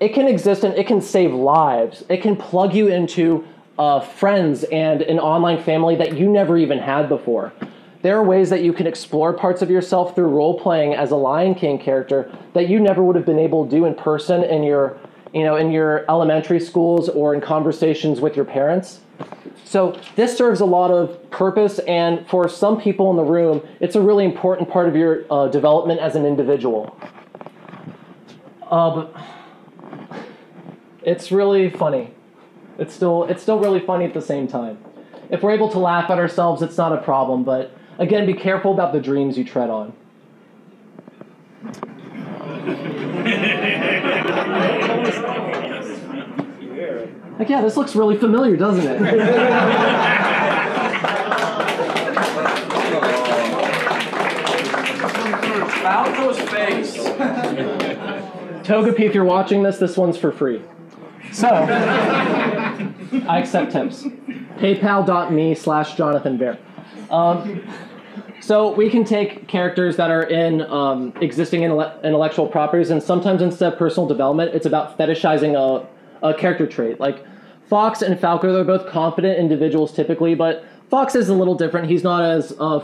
it can exist and it can save lives. It can plug you into Uh, friends and an online family that you never even had before. There are ways that you can explore parts of yourself through role-playing as a Lion King character that you never would have been able to do in person in your, you know, in your elementary schools or in conversations with your parents. So this serves a lot of purpose, and for some people in the room, it's a really important part of your uh, development as an individual. Uh, but it's really funny. It's still, it's still really funny at the same time. If we're able to laugh at ourselves, it's not a problem. But again, be careful about the dreams you tread on. Like, yeah, this looks really familiar, doesn't it? Falco's face. Togepi, if you're watching this, this one's for free. So, I accept tips. PayPal.me slash Jonathanvair. Um, so we can take characters that are in um, existing intele intellectual properties, and sometimes instead of personal development, it's about fetishizing a, a character trait. Like Fox and Falco, they're both confident individuals typically, but Fox is a little different. He's not as uh,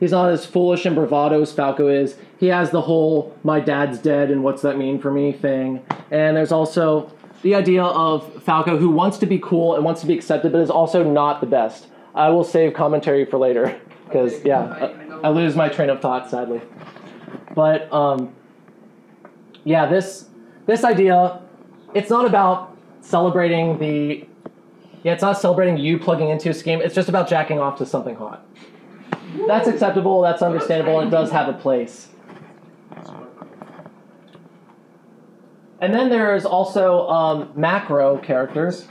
he's not as foolish and bravado as Falco is. He has the whole "my dad's dead" and "what's that mean for me" thing, and there's also the idea of Falco, who wants to be cool and wants to be accepted, but is also not the best. I will save commentary for later, because, yeah, I, I lose my train of thought, sadly. But, um, yeah, this, this idea, it's not about celebrating the... Yeah, it's not celebrating you plugging into a scheme. It's just about jacking off to something hot. That's acceptable, that's understandable, and it does have a place. And then there's also um, macro characters.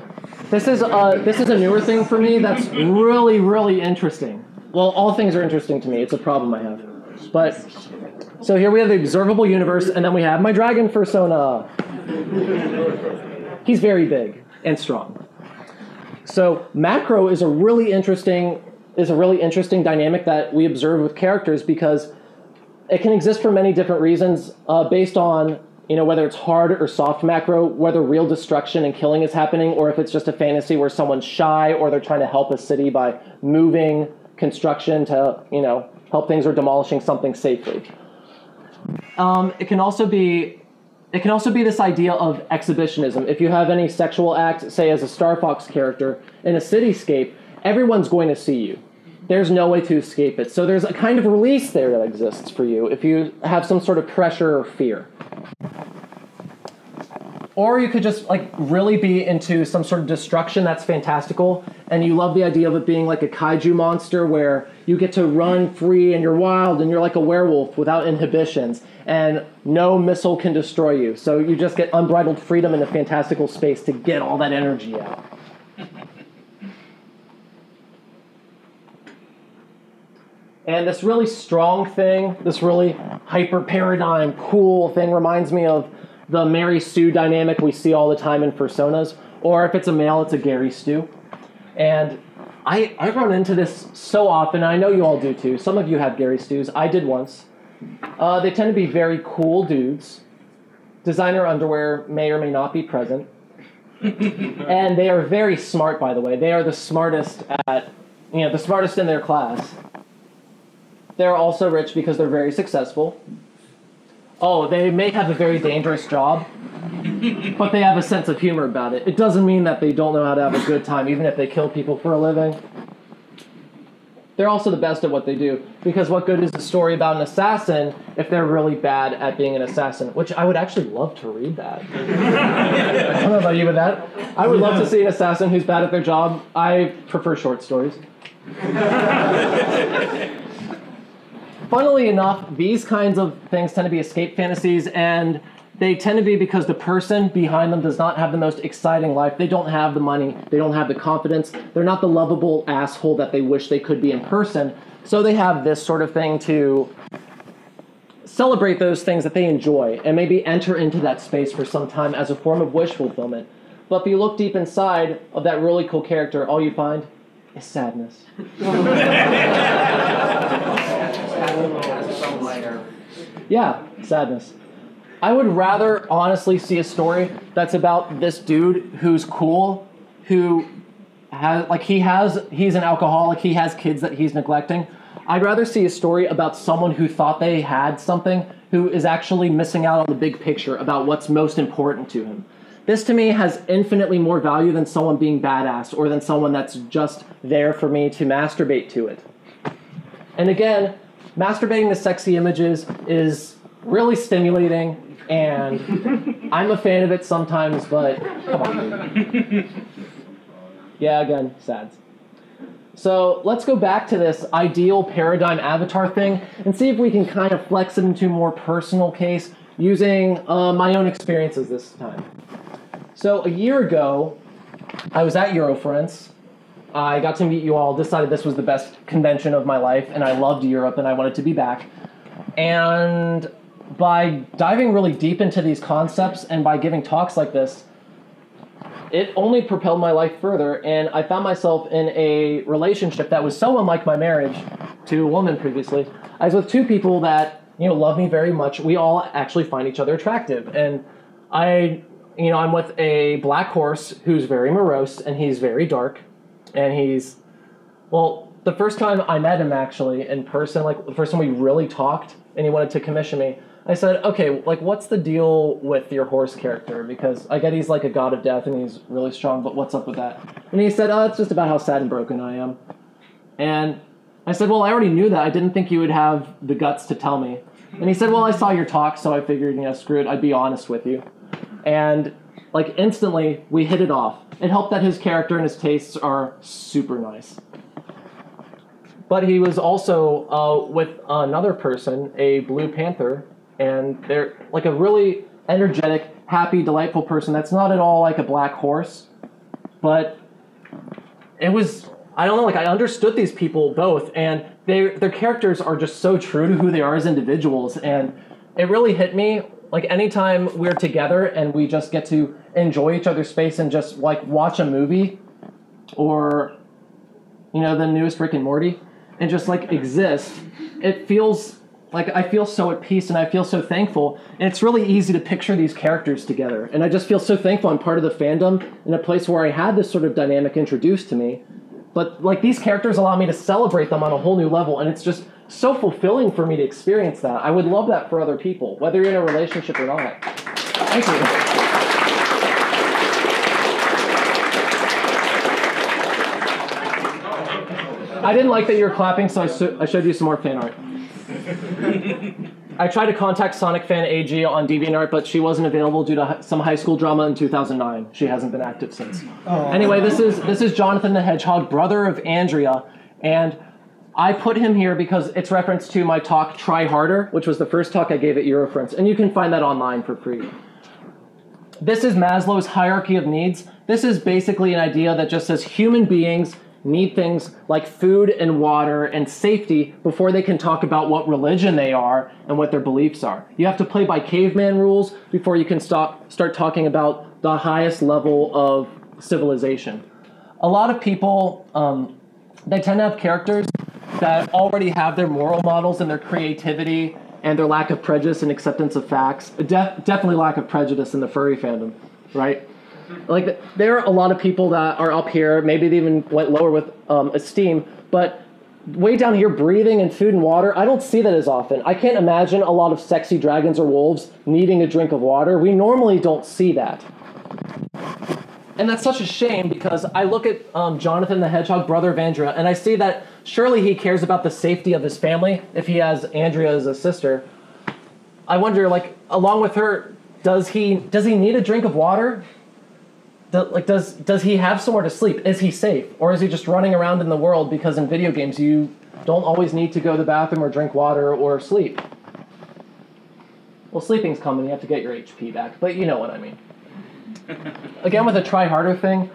This is, a, this is a newer thing for me that's really, really interesting. Well, all things are interesting to me. It's a problem I have. But, so here we have the observable universe, and then we have my dragon fursona. He's very big and strong. So macro is a really interesting, is a really interesting dynamic that we observe with characters, because it can exist for many different reasons uh, based on, you know, whether it's hard or soft macro, whether real destruction and killing is happening, or if it's just a fantasy where someone's shy or they're trying to help a city by moving construction to, you know, help things or demolishing something safely. Um, it can also be, it can also be this idea of exhibitionism. If you have any sexual act, say as a Star Fox character, in a cityscape, everyone's going to see you. There's no way to escape it. So there's a kind of release there that exists for you if you have some sort of pressure or fear. Or you could just like really be into some sort of destruction that's fantastical, and you love the idea of it being like a kaiju monster where you get to run free and you're wild and you're like a werewolf without inhibitions, and no missile can destroy you. So you just get unbridled freedom in a fantastical space to get all that energy out. And this really strong thing, this really hyper-paradigm, cool thing reminds me of the Mary Sue dynamic we see all the time in Fursonas. Or if it's a male, it's a Gary Stu. And I, I run into this so often. I know you all do too. Some of you have Gary Stus. I did once. Uh, they tend to be very cool dudes. Designer underwear may or may not be present. And they are very smart, by the way. They are the smartest at, you know, the smartest in their class. They're also rich because they're very successful. Oh, they may have a very dangerous job, but they have a sense of humor about it. It doesn't mean that they don't know how to have a good time, even if they kill people for a living. They're also the best at what they do, because what good is a story about an assassin if they're really bad at being an assassin? Which I would actually love to read that. I don't know about you with that. I would yeah. love to see an assassin who's bad at their job. I prefer short stories. Funnily enough, these kinds of things tend to be escape fantasies, and they tend to be because the person behind them does not have the most exciting life. They don't have the money. They don't have the confidence. They're not the lovable asshole that they wish they could be in person. So they have this sort of thing to celebrate those things that they enjoy and maybe enter into that space for some time as a form of wish fulfillment. But if you look deep inside of that really cool character, all you find is sadness. Yeah, sadness. I would rather honestly see a story that's about this dude who's cool, who has, like, he has, he's an alcoholic, he has kids that he's neglecting. I'd rather see a story about someone who thought they had something, who is actually missing out on the big picture about what's most important to him. This to me has infinitely more value than someone being badass, or than someone that's just there for me to masturbate to it. And again, masturbating to sexy images is really stimulating. And I'm a fan of it sometimes, but come on. Yeah, again, sad. So let's go back to this ideal paradigm avatar thing and see if we can kind of flex it into a more personal case using uh, my own experiences this time. So a year ago, I was at Eurofurence. I got to meet you all, decided this was the best convention of my life, and I loved Europe, and I wanted to be back. And by diving really deep into these concepts and by giving talks like this, it only propelled my life further, and I found myself in a relationship that was so unlike my marriage to a woman previously. I was with two people that, you know, love me very much. We all actually find each other attractive, and I, you know, I'm with a black horse who's very morose, and he's very dark, and he's, well, the first time I met him actually in person, like the first time we really talked, and he wanted to commission me, I said, okay, like, what's the deal with your horse character? Because I get he's like a god of death and he's really strong, but what's up with that? And he said, oh, it's just about how sad and broken I am. And I said, well, I already knew that. I didn't think you would have the guts to tell me. And he said, well, I saw your talk, so I figured, you know, screw it, I'd be honest with you. And, like, instantly, we hit it off. It helped that his character and his tastes are super nice. But he was also uh, with another person, a blue panther, and they're like a really energetic, happy, delightful person that's not at all like a black horse. But it was, I don't know, like I understood these people both, and they, their characters are just so true to who they are as individuals, and it really hit me. Like anytime we're together and we just get to enjoy each other's space and just like watch a movie or, you know, the newest Rick and Morty, and just like exist, it feels like I feel so at peace and I feel so thankful. And it's really easy to picture these characters together. And I just feel so thankful I'm part of the fandom in a place where I had this sort of dynamic introduced to me. But like these characters allow me to celebrate them on a whole new level. And it's just so fulfilling for me to experience that. I would love that for other people, whether you're in a relationship or not. Thank you. I didn't like that you were clapping, so I, so I showed you some more fan art. I tried to contact SonicFanAG on DeviantArt, but she wasn't available due to some high school drama in two thousand nine. She hasn't been active since. Oh. Anyway, this is, this is Jonathan the Hedgehog, brother of Andrea, and I put him here because it's reference to my talk, Try Harder, which was the first talk I gave at Eurofurence, and you can find that online for free. This is Maslow's hierarchy of needs. This is basically an idea that just says human beings need things like food and water and safety before they can talk about what religion they are and what their beliefs are. You have to play by caveman rules before you can stop, start talking about the highest level of civilization. A lot of people, um, they tend to have characters that already have their moral models and their creativity and their lack of prejudice and acceptance of facts. De- definitely lack of prejudice in the furry fandom, right? Like, there are a lot of people that are up here, maybe they even went lower with um, esteem, but way down here, breathing and food and water, I don't see that as often. I can't imagine a lot of sexy dragons or wolves needing a drink of water. We normally don't see that. And that's such a shame, because I look at um, Jonathan the Hedgehog, brother of Andrea, and I see that surely he cares about the safety of his family if he has Andrea as a sister. I wonder, like, along with her, does he does he need a drink of water? Do, like, does does he have somewhere to sleep? Is he safe, or is he just running around in the world? Because in video games, you don't always need to go to the bathroom or drink water or sleep. Well, sleeping's coming. You have to get your H P back, but you know what I mean. Again, with a try harder thing,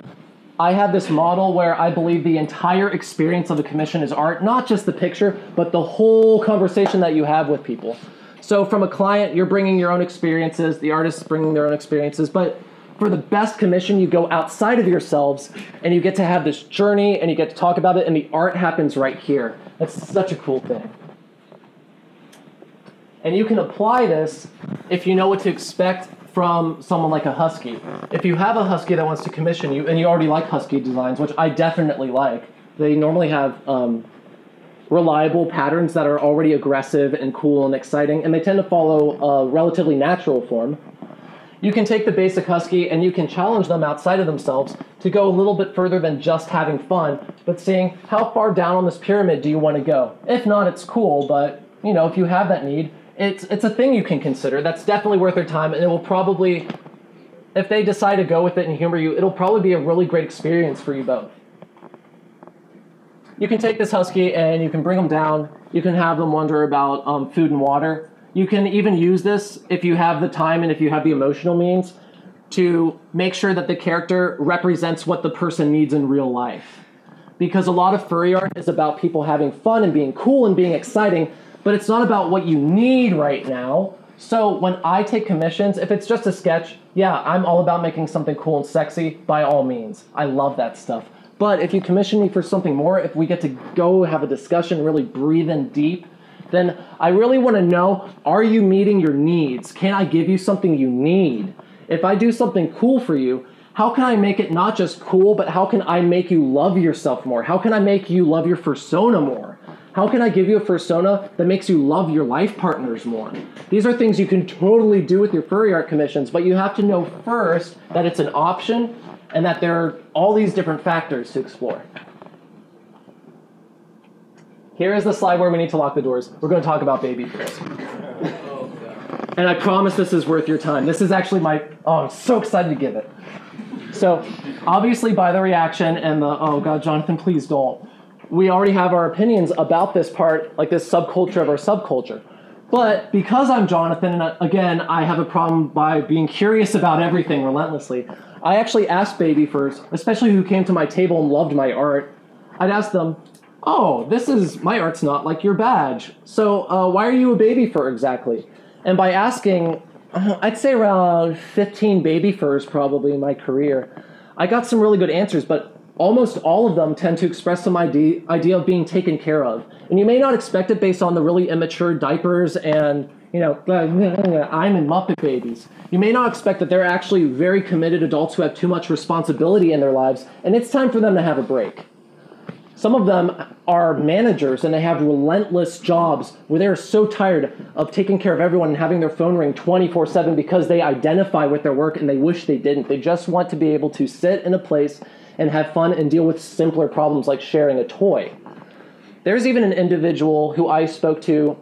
I have this model where I believe the entire experience of a commission is art, not just the picture, but the whole conversation that you have with people. So from a client, you're bringing your own experiences, the artist's bringing their own experiences, but for the best commission, you go outside of yourselves and you get to have this journey and you get to talk about it, and the art happens right here. That's such a cool thing. And you can apply this if you know what to expect from someone like a husky. If you have a husky that wants to commission you, and you already like husky designs, which I definitely like, they normally have um, reliable patterns that are already aggressive and cool and exciting, and they tend to follow a relatively natural form. You can take the basic husky and you can challenge them outside of themselves to go a little bit further than just having fun, but seeing how far down on this pyramid do you want to go. If not, it's cool, but you know, if you have that need, It's, it's a thing you can consider. That's definitely worth their time, and it will probably, if they decide to go with it and humor you, it'll probably be a really great experience for you both. You can take this husky and you can bring them down. You can have them wonder about um, food and water. You can even use this, if you have the time and if you have the emotional means, to make sure that the character represents what the person needs in real life. Because a lot of furry art is about people having fun and being cool and being exciting, but it's not about what you need right now. So when I take commissions, if it's just a sketch, yeah, I'm all about making something cool and sexy, by all means. I love that stuff. But if you commission me for something more, if we get to go have a discussion, really breathe in deep, then I really want to know, are you meeting your needs? Can I give you something you need? If I do something cool for you, how can I make it not just cool, but how can I make you love yourself more? How can I make you love your fursona more? How can I give you a fursona that makes you love your life partners more? These are things you can totally do with your furry art commissions, but you have to know first that it's an option and that there are all these different factors to explore. Here is the slide where we need to lock the doors. We're going to talk about baby girls. And I promise this is worth your time. This is actually my, oh, I'm so excited to give it. So obviously by the reaction and the, oh God, Jonathan, please don't. We already have our opinions about this part, like this subculture of our subculture. But because I'm Jonathan, and I, again, I have a problem by being curious about everything relentlessly, I actually asked baby furs, especially who came to my table and loved my art, I'd ask them, oh, this is, my art's not like your badge. So uh, why are you a baby fur exactly? And by asking, I'd say around fifteen baby furs probably in my career, I got some really good answers, but almost all of them tend to express some idea, idea of being taken care of. And you may not expect it based on the really immature diapers and, you know, I'm in Muppet Babies. You may not expect that they're actually very committed adults who have too much responsibility in their lives, and it's time for them to have a break. Some of them are managers, and they have relentless jobs where they're so tired of taking care of everyone and having their phone ring twenty-four seven because they identify with their work and they wish they didn't. They just want to be able to sit in a place and have fun and deal with simpler problems like sharing a toy. There's even an individual who I spoke to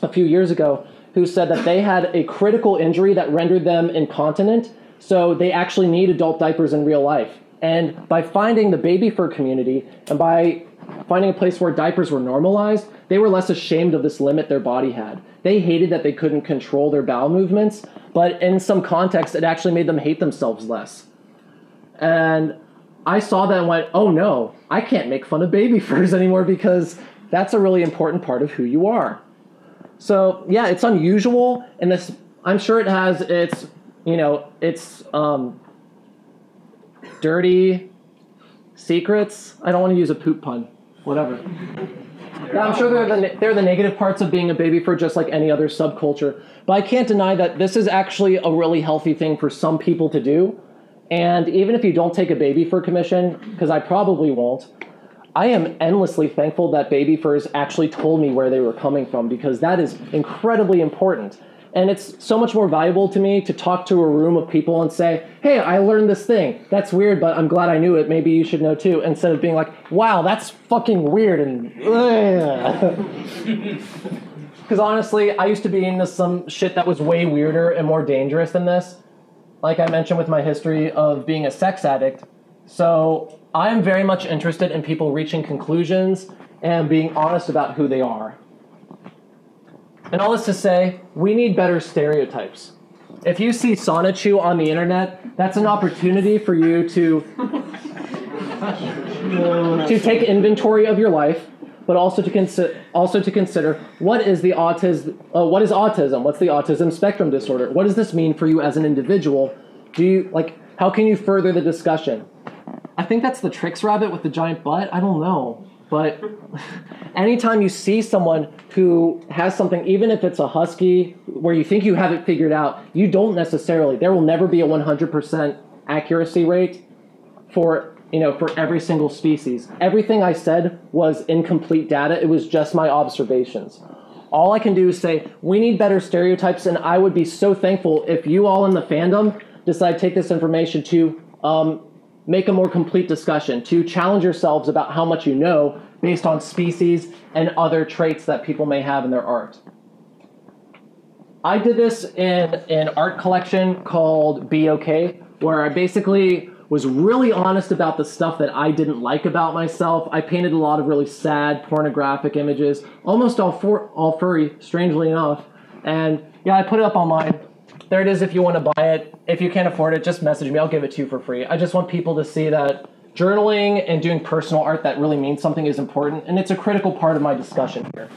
a few years ago who said that they had a critical injury that rendered them incontinent, so they actually need adult diapers in real life. And by finding the baby fur community and by finding a place where diapers were normalized, they were less ashamed of this limit their body had. They hated that they couldn't control their bowel movements, but in some context, it actually made them hate themselves less. And I saw that and went, oh no, I can't make fun of baby furs anymore because that's a really important part of who you are. So yeah, it's unusual, and this, I'm sure it has its, you know, its um, dirty secrets. I don't want to use a poop pun, whatever. Yeah, I'm sure they're the, they're the negative parts of being a baby fur just like any other subculture, but I can't deny that this is actually a really healthy thing for some people to do. And even if you don't take a baby fur commission, because I probably won't, I am endlessly thankful that baby furs actually told me where they were coming from, because that is incredibly important. And it's so much more valuable to me to talk to a room of people and say, hey, I learned this thing. That's weird, but I'm glad I knew it. Maybe you should know too. Instead of being like, wow, that's fucking weird. And because honestly, I used to be into some shit that was way weirder and more dangerous than this. Like I mentioned with my history of being a sex addict. So I'm very much interested in people reaching conclusions and being honest about who they are. And all this to say, we need better stereotypes. If you see Sonichu on the internet, that's an opportunity for you to, to take inventory of your life, but also to, consi also to consider what is, the autis uh, what is autism? What's the autism spectrum disorder? What does this mean for you as an individual? Do you, like, how can you further the discussion? I think that's the Trix rabbit with the giant butt. I don't know. But anytime you see someone who has something, even if it's a husky, where you think you have it figured out, you don't necessarily. There will never be a one hundred percent accuracy rate for, you know, for every single species. Everything I said was incomplete data. It was just my observations. All I can do is say, we need better stereotypes, and I would be so thankful if you all in the fandom decide to take this information to um, make a more complete discussion, to challenge yourselves about how much you know based on species and other traits that people may have in their art. I did this in an art collection called BEOKAY, where I basically was really honest about the stuff that I didn't like about myself. I painted a lot of really sad, pornographic images, almost all, for, all furry, strangely enough. And yeah, I put it up online. There it is if you want to buy it. If you can't afford it, just message me. I'll give it to you for free. I just want people to see that journaling and doing personal art that really means something is important, and it's a critical part of my discussion here.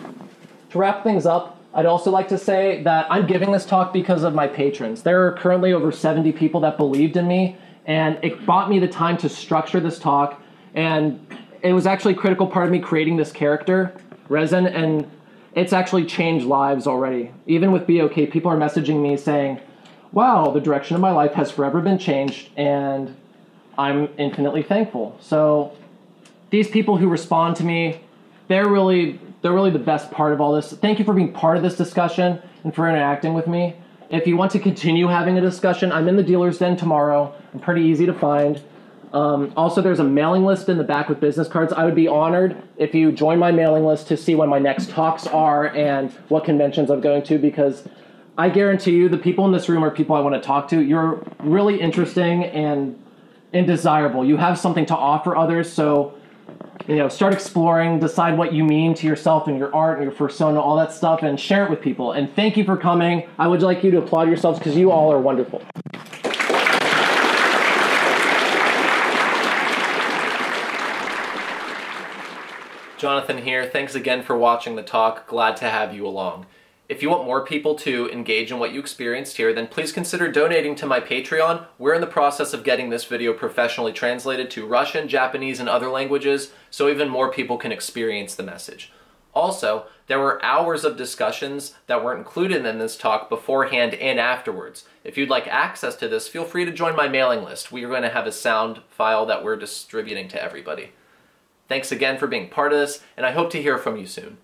To wrap things up, I'd also like to say that I'm giving this talk because of my patrons. There are currently over seventy people that believed in me, and it bought me the time to structure this talk, and it was actually a critical part of me creating this character, Rezin, and it's actually changed lives already. Even with BEOKAY, people are messaging me saying, wow, the direction of my life has forever been changed, and I'm infinitely thankful. So these people who respond to me, they're really, they're really the best part of all this. Thank you for being part of this discussion and for interacting with me. If you want to continue having a discussion, I'm in the dealer's den tomorrow. I'm pretty easy to find. Um, also, there's a mailing list in the back with business cards. I would be honored if you join my mailing list to see when my next talks are and what conventions I'm going to, because I guarantee you the people in this room are people I want to talk to. You're really interesting and, and desirable. You have something to offer others, so you know, start exploring, decide what you mean to yourself and your art and your persona, all that stuff, and share it with people. And thank you for coming. I would like you to applaud yourselves because you all are wonderful. Jonathan here. Thanks again for watching the talk. Glad to have you along. If you want more people to engage in what you experienced here, then please consider donating to my Patreon. We're in the process of getting this video professionally translated to Russian, Japanese, and other languages, so even more people can experience the message. Also, there were hours of discussions that were included in this talk beforehand and afterwards. If you'd like access to this, feel free to join my mailing list. We are going to have a sound file that we're distributing to everybody. Thanks again for being part of this, and I hope to hear from you soon.